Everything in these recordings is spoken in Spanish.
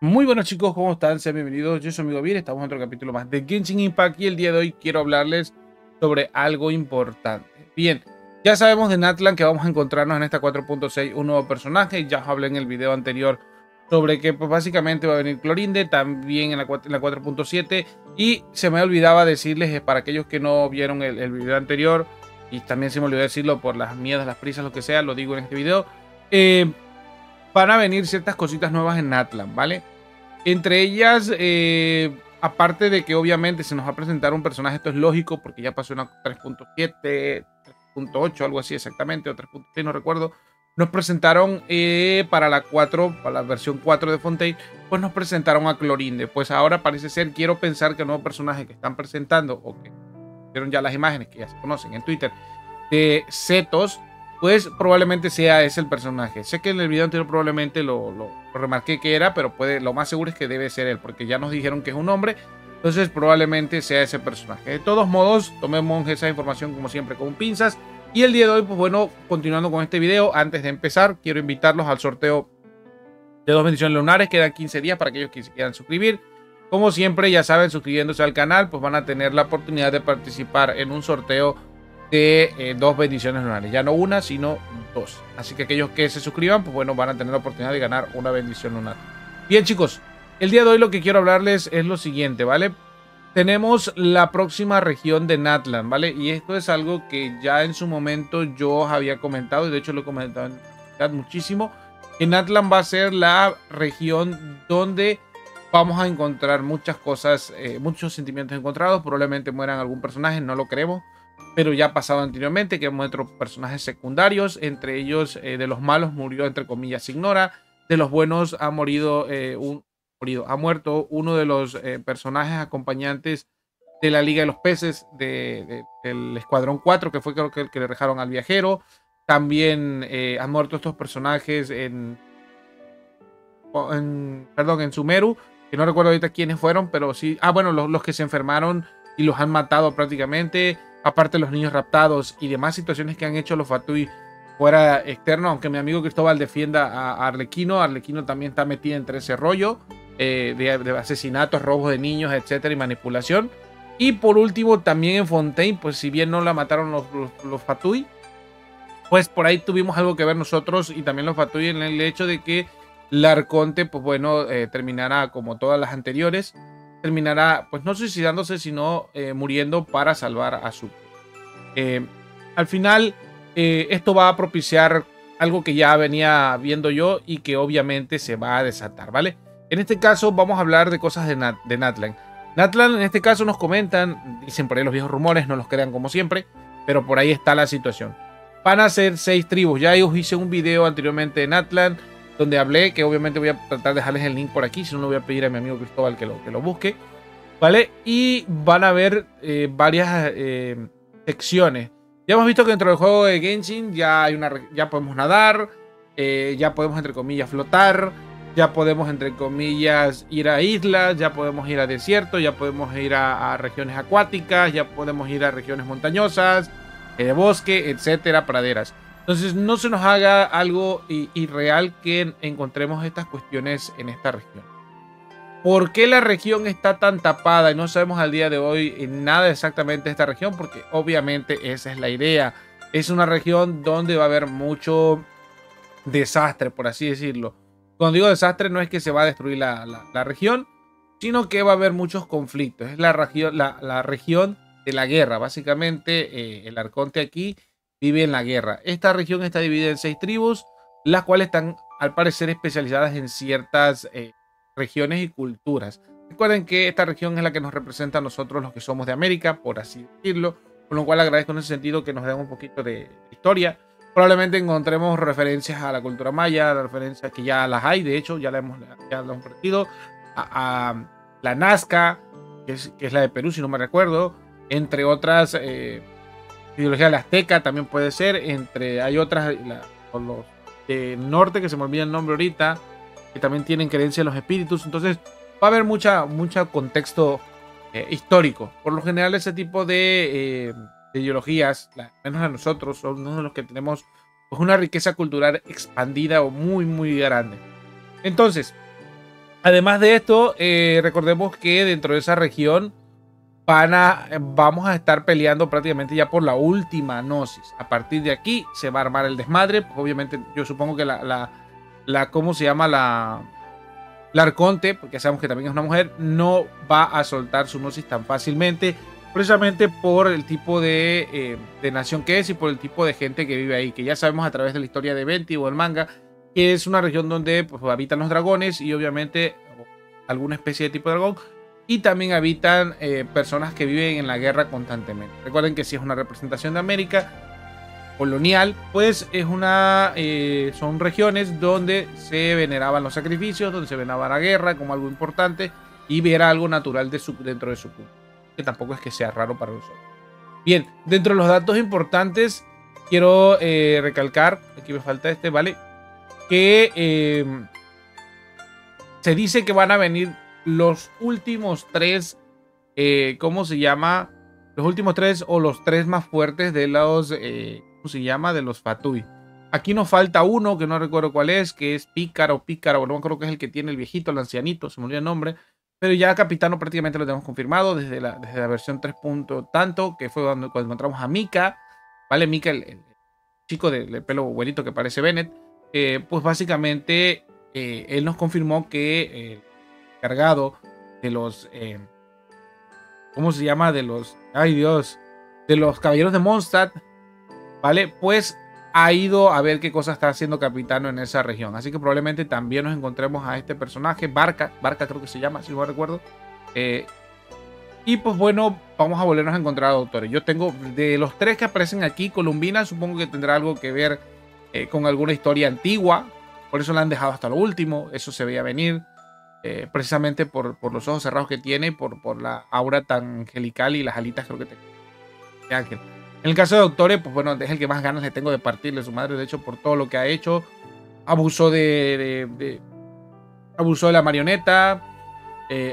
Muy buenos chicos, ¿cómo están? Sean bienvenidos, yo soy Amigo Bien, estamos en otro capítulo más de Genshin Impact y el día de hoy quiero hablarles sobre algo importante. Bien, ya sabemos de Natlan que vamos a encontrarnos en esta 4.6 un nuevo personaje, ya os hablé en el video anterior sobre que pues, básicamente va a venir Clorinde, también en la 4.7 y se me olvidaba decirles, para aquellos que no vieron el video anterior y también se me olvidó decirlo por las miedas, las prisas, lo que sea, lo digo en este video, van a venir ciertas cositas nuevas en Natlan, ¿vale? Entre ellas, aparte de que obviamente se nos va a presentar un personaje, esto es lógico porque ya pasó una 3.7, 3.8, algo así exactamente, o 3.6, no recuerdo. Nos presentaron para la 4, para la versión 4 de Fontaine, pues nos presentaron a Clorinde. Pues ahora parece ser, quiero pensar que el nuevo personaje que están presentando, o que vieron ya las imágenes que ya se conocen en Twitter, de Cetos, pues probablemente sea ese el personaje. Sé que en el video anterior probablemente lo remarqué que era, pero lo más seguro es que debe ser él, porque ya nos dijeron que es un hombre, entonces probablemente sea ese personaje. De todos modos, tomemos esa información como siempre con pinzas. Y el día de hoy, pues bueno, continuando con este video, antes de empezar, quiero invitarlos al sorteo de 2 bendiciones lunares. Quedan 15 días para aquellos que se quieran suscribir. Como siempre, ya saben, suscribiéndose al canal, pues van a tener la oportunidad de participar en un sorteo de 2 bendiciones lunares, ya no una sino 2, así que aquellos que se suscriban pues bueno, van a tener la oportunidad de ganar una bendición lunar. Bien chicos, el día de hoy lo que quiero hablarles es lo siguiente, ¿vale? Tenemos la próxima región de Natlan, ¿vale? Y esto es algo que ya en su momento yo os había comentado y de hecho lo he comentado muchísimo, que Natlan va a ser la región donde vamos a encontrar muchas cosas, muchos sentimientos encontrados, probablemente mueran algún personaje, no lo creemos, pero ya ha pasado anteriormente que hemos otros personajes secundarios, entre ellos de los malos murió entre comillas La Signora, de los buenos ha morido, ha muerto uno de los personajes acompañantes de la Liga de los Peces del Escuadrón 4, que fue creo que el que le dejaron al viajero, también han muerto estos personajes en Sumeru, que no recuerdo ahorita quiénes fueron, pero sí, bueno, los que se enfermaron y los han matado prácticamente, aparte los niños raptados y demás situaciones que han hecho los Fatui fuera externo, aunque mi amigo Cristóbal defienda a Arlequino, Arlequino también está metido entre ese rollo de asesinatos, robos de niños, etcétera, y manipulación. Y por último también en Fontaine, pues si bien no la mataron los Fatui, pues por ahí tuvimos algo que ver nosotros y también los Fatui en el hecho de que la Arconte, pues bueno, terminará como todas las anteriores, terminará pues no suicidándose sino muriendo para salvar a su al final esto va a propiciar algo que ya venía viendo yo y que obviamente se va a desatar, ¿vale? En este caso vamos a hablar de cosas de Natlan. Natlan en este caso nos comentan, dicen por ahí los viejos rumores, no los crean como siempre, pero por ahí está la situación. Van a ser 6 tribus, ya os hice un video anteriormente de Natlan donde hablé, que obviamente voy a tratar de dejarles el link por aquí, si no lo voy a pedir a mi amigo Cristóbal que lo busque, ¿vale? Y van a haber varias secciones. Ya hemos visto que dentro del juego de Genshin ya podemos nadar, ya podemos entre comillas flotar, ya podemos entre comillas ir a islas, ya podemos ir a desiertos, ya podemos ir a regiones acuáticas, ya podemos ir a regiones montañosas, bosque, etcétera, praderas. Entonces no se nos haga algo irreal que encontremos estas cuestiones en esta región. ¿Por qué la región está tan tapada y no sabemos al día de hoy nada exactamente de esta región? Porque obviamente esa es la idea. Es una región donde va a haber mucho desastre, por así decirlo. Cuando digo desastre no es que se va a destruir la región, sino que va a haber muchos conflictos. Es la región de la guerra. Básicamente el Arconte aquí vive en la guerra. Esta región está dividida en 6 tribus, las cuales están al parecer especializadas en ciertas regiones y culturas. Recuerden que esta región es la que nos representa a nosotros los que somos de América, por así decirlo, con lo cual agradezco en ese sentido que nos den un poquito de historia. Probablemente encontremos referencias a la cultura maya, las referencias que ya las hay, de hecho ya la hemos partido, a la Nazca, que es la de Perú si no me recuerdo, entre otras. Ideología de la azteca también puede ser, hay otras, los del norte que se me olvida el nombre ahorita, que también tienen creencia en los espíritus. Entonces va a haber mucho contexto histórico. Por lo general ese tipo de ideologías, menos a nosotros, son uno de los que tenemos pues, una riqueza cultural expandida o muy grande. Entonces Además de esto, recordemos que dentro de esa región vamos a estar peleando prácticamente ya por la última gnosis. A partir de aquí se va a armar el desmadre. Obviamente, yo supongo que la Arconte, porque sabemos que también es una mujer, no va a soltar su gnosis tan fácilmente, precisamente por el tipo de nación que es y por el tipo de gente que vive ahí, que ya sabemos a través de la historia de Venti o el manga, que es una región donde pues, habitan los dragones y obviamente alguna especie de tipo de dragón, y también habitan personas que viven en la guerra constantemente. Recuerden que si es una representación de América colonial, pues es son regiones donde se veneraban los sacrificios, donde se veneraba la guerra como algo importante y era algo natural dentro de su culto, que tampoco es que sea raro para nosotros. Bien, dentro de los datos importantes quiero recalcar, aquí me falta este, ¿vale? Que se dice que van a venir los últimos tres, los últimos tres o los tres más fuertes de los, de los Fatui. Aquí nos falta uno que no recuerdo cuál es, que es Pícaro, no me acuerdo, que es el que tiene el viejito, el ancianito, se me olvidó el nombre, pero ya Capitano prácticamente lo tenemos confirmado desde la versión 3. Tanto, que fue cuando encontramos a Mika, ¿vale? Mika, el chico del pelo buenito que parece Bennett, pues básicamente él nos confirmó que el encargado de los de los caballeros de Mondstadt, ¿vale? Pues ha ido a ver qué cosa está haciendo Capitano en esa región, así que probablemente también nos encontremos a este personaje, Barca creo que se llama, si no recuerdo, y pues bueno, vamos a volvernos a encontrar a Doctor. Yo tengo, de los tres que aparecen aquí, Columbina supongo que tendrá algo que ver con alguna historia antigua, por eso la han dejado hasta lo último, eso se veía venir, precisamente por los ojos cerrados que tiene, por la aura tan angelical y las alitas creo que tiene de ángel. En el caso de Doctor, pues bueno, es el que más ganas le tengo de partirle a su madre, de hecho, por todo lo que ha hecho. Abusó de la marioneta,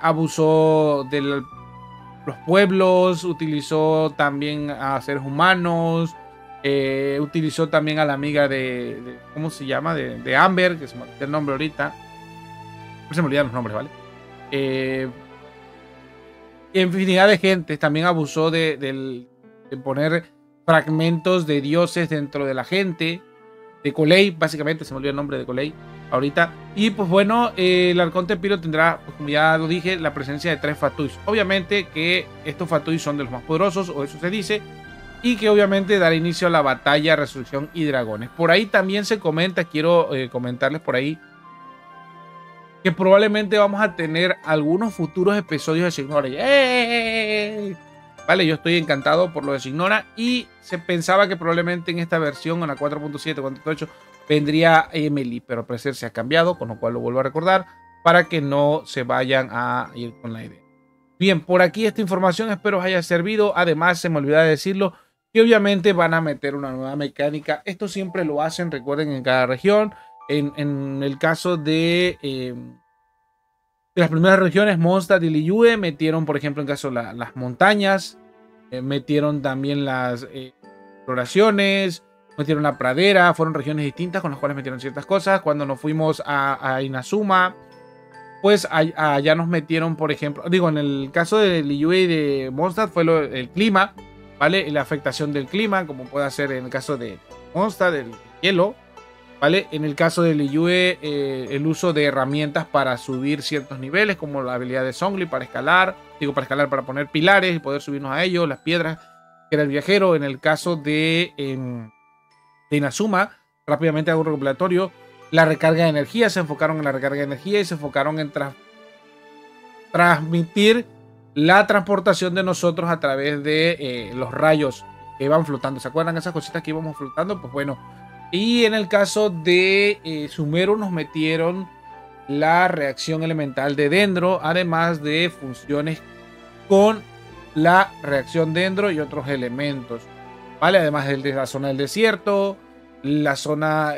abusó de los pueblos, utilizó también a seres humanos, utilizó también a la amiga de Amber, que se me olvidó el nombre ahorita. Se me olvidan los nombres, ¿vale? Infinidad de gente. También abusó de poner fragmentos de dioses dentro de la gente. De Kolei, básicamente, se me olvidó el nombre de Kolei ahorita. Y pues bueno, el Arconte Piro tendrá, pues, como ya lo dije, la presencia de tres Fatuis. Obviamente que estos Fatuis son de los más poderosos, o eso se dice. Y que obviamente dará inicio a la batalla, resurrección y dragones. Por ahí también se comenta, quiero comentarles por ahí, que probablemente vamos a tener algunos futuros episodios de Signora. ¡Yay! Vale, yo estoy encantado por lo de Signora. Y se pensaba que probablemente en esta versión, en la 4.7, 4.8, vendría Emily. Pero al parecer se ha cambiado, con lo cual lo vuelvo a recordar, para que no se vayan a ir con la idea. Bien, por aquí esta información espero os haya servido. Además, se me olvidaba de decirlo, que obviamente van a meter una nueva mecánica. Esto siempre lo hacen, recuerden, en cada región. En el caso de las primeras regiones, Mondstadt y Liyue, metieron, por ejemplo, en caso las montañas, metieron también las exploraciones, metieron la pradera, fueron regiones distintas con las cuales metieron ciertas cosas. Cuando nos fuimos a Inazuma, pues allá nos metieron, por ejemplo, digo, en el caso de Liyue y de Mondstadt fue el clima, ¿vale? La afectación del clima, como puede ser en el caso de Mondstadt, el hielo. ¿Vale? En el caso de Liyue, el uso de herramientas para subir ciertos niveles, como la habilidad de Zongli para poner pilares y poder subirnos a ellos, las piedras, que era el viajero. En el caso de Inazuma, rápidamente hago un recopilatorio, la recarga de energía, se enfocaron en la recarga de energía y se enfocaron en transmitir la transportación de nosotros a través de los rayos que iban flotando. ¿Se acuerdan esas cositas que íbamos flotando? Pues bueno. Y en el caso de Sumeru nos metieron la reacción elemental de Dendro, además de funciones con la reacción Dendro y otros elementos, ¿vale? Además de la zona del desierto, la zona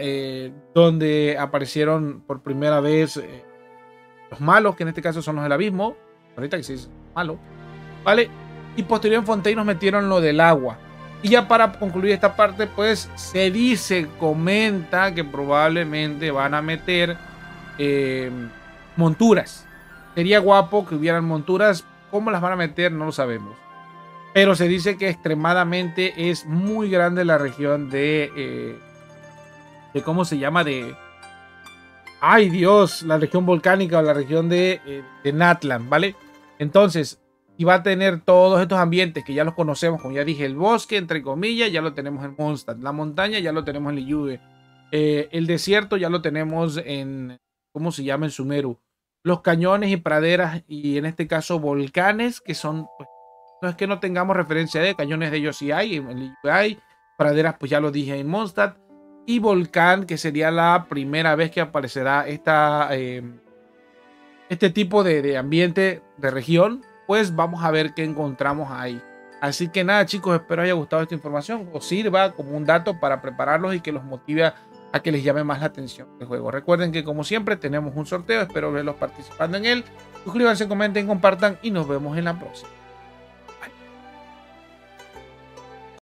donde aparecieron por primera vez los malos, que en este caso son los del abismo, ahorita que se dice malo, ¿vale? Y posterior en Fontaine nos metieron lo del agua. Y ya para concluir esta parte, pues se dice, comenta que probablemente van a meter monturas, Sería guapo que hubieran monturas. ¿Cómo las van a meter? No lo sabemos. Pero se dice que extremadamente es muy grande la región de ¿cómo se llama? De... ¡Ay, Dios! La región volcánica o la región de Natlan, ¿vale? Entonces, y va a tener todos estos ambientes que ya los conocemos, como ya dije, el bosque, entre comillas, ya lo tenemos en Mondstadt, la montaña ya lo tenemos en Liyue, el desierto ya lo tenemos en, ¿cómo se llama? En Sumeru. Los cañones y praderas, y en este caso volcanes, que son, pues, no es que no tengamos referencia de cañones, de ellos sí hay, en Liyue hay, praderas pues ya lo dije en Mondstadt, y volcán, que sería la primera vez que aparecerá esta, este tipo de ambiente, de región. Pues vamos a ver qué encontramos ahí. Así que nada, chicos, espero haya gustado esta información, os sirva como un dato para prepararlos y que los motive a que les llame más la atención el juego. Recuerden que como siempre tenemos un sorteo, espero verlos participando en él. Suscríbanse, comenten, compartan y nos vemos en la próxima.